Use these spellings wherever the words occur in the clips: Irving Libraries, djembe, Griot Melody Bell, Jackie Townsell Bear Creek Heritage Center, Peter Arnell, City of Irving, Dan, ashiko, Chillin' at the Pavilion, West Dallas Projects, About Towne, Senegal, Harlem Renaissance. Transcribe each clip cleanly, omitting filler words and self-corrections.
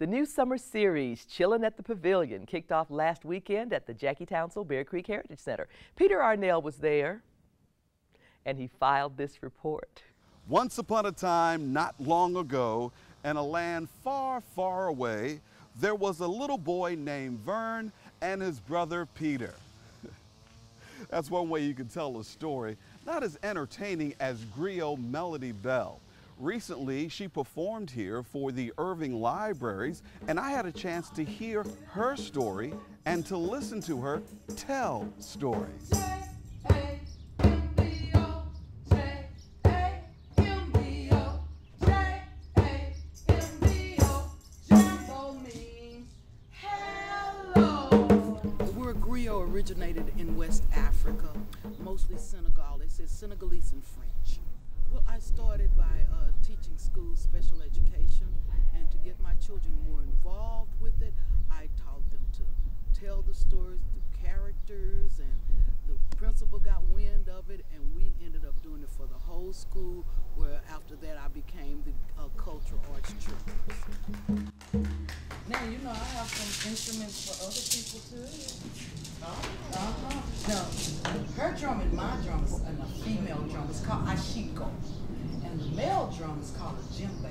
The new summer series, Chillin' at the Pavilion, kicked off last weekend at the Jackie Townsell Bear Creek Heritage Center. Peter Arnell was there, and he filed this report. Once upon a time, not long ago, in a land far, far away, there was a little boy named Vern and his brother Peter. That's one way you can tell a story. Not as entertaining as Griot Melody Bell. Recently, she performed here for the Irving Libraries, and I had a chance to hear her story and to listen to her tell stories. Griot originated in West Africa, mostly Senegal. It says Senegalese and French. Well, I started by teaching school special education, and to get my children more involved with it, I taught them to tell the stories through characters, and the principal got wind of it, and we ended up doing it for the whole school, where after that I became the cultural arts troupe. Now, you know, I have some instruments for other people too. No, her drum and my drum is a female drum. It's called ashiko, and the male drum is called a djembe.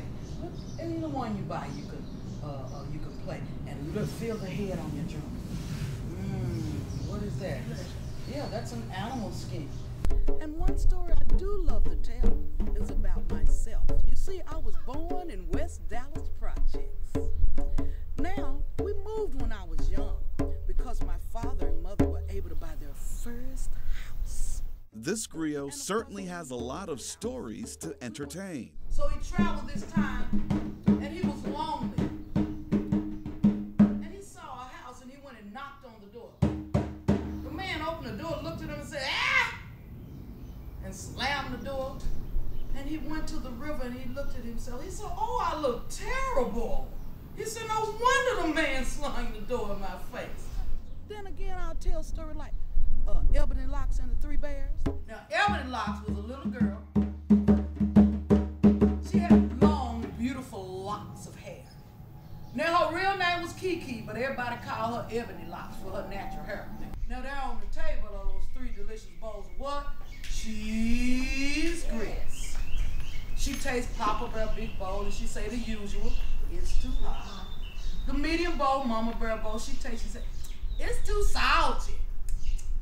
Any the one you buy, you can play. And look, feel the head on your drum. What is that? Yeah, that's an animal skin. And one story I do love to tell is about myself. You see, I was born in West Dallas Projects. Now we moved when I was young, because my father and mother were able to buy their first house. This griot certainly has a lot of stories to entertain. So he traveled this time, and he was lonely. And he saw a house, and he went and knocked on the door. The man opened the door, looked at him, and said, "Ah!" and slammed the door. And he went to the river, and he looked at himself. He said, "Oh, I look terrible." He said, "No wonder the man slung the door in my face." Then again, I'll tell a story like Ebony Locks and the Three Bears. Now, Ebony Locks was a little girl. She had long, beautiful locks of hair. Now, her real name was Kiki, but everybody called her Ebony Locks for her natural hair. Now, there on the table are those three delicious bowls of what? Cheese grits. She tastes Papa Bear big bowl, and she say the usual, "It's too hot." The medium bowl, Mama Bear bowl, she tastes, she say, "It's too salty."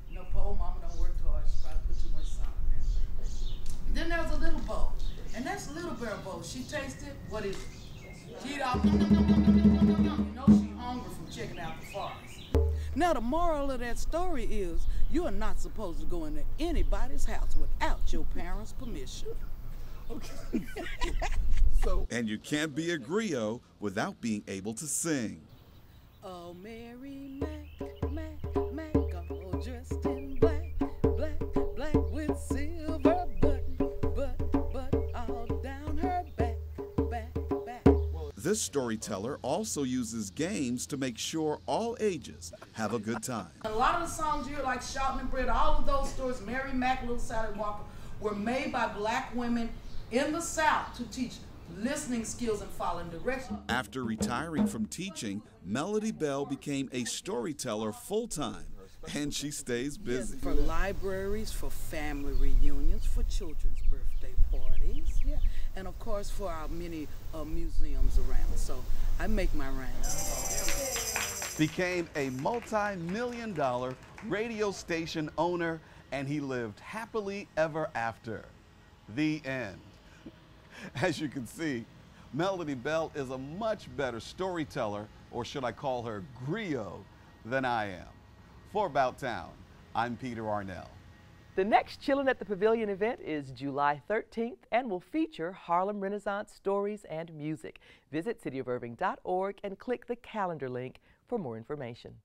You know, poor mama don't work hard. She probably put too much salt in there. Then there's a little bowl, and that's Little Bear bowl. She tasted, what is it? She eat all, nom, nom, nom, nom, nom, nom, nom, nom. You know she hungry from checking out the forest. Now the moral of that story is, you are not supposed to go into anybody's house without your parents' permission. Okay. So, and you can't be a griot without being able to sing. Oh, Mary Mac, Mac, Mac, all dressed in black, black, black with silver but all down her back, back, back. This storyteller also uses games to make sure all ages have a good time. A lot of the songs you hear, like Shoutin' and Bread, all of those stories, Mary Mac, Little Sally Walker, were made by black women in the South to teach listening skills and following direction. After retiring from teaching, Melody Bell became a storyteller full-time, and she stays busy. Yes, for libraries, for family reunions, for children's birthday parties, yeah, and of course for our many museums around. So I make my rounds. Became a multi-million-dollar radio station owner, and he lived happily ever after. The end. As you can see, Melody Bell is a much better storyteller, or should I call her griot, than I am. For About Towne, I'm Peter Arnell. The next Chillin' at the Pavilion event is July 13th and will feature Harlem Renaissance stories and music. Visit cityofirving.org and click the calendar link for more information.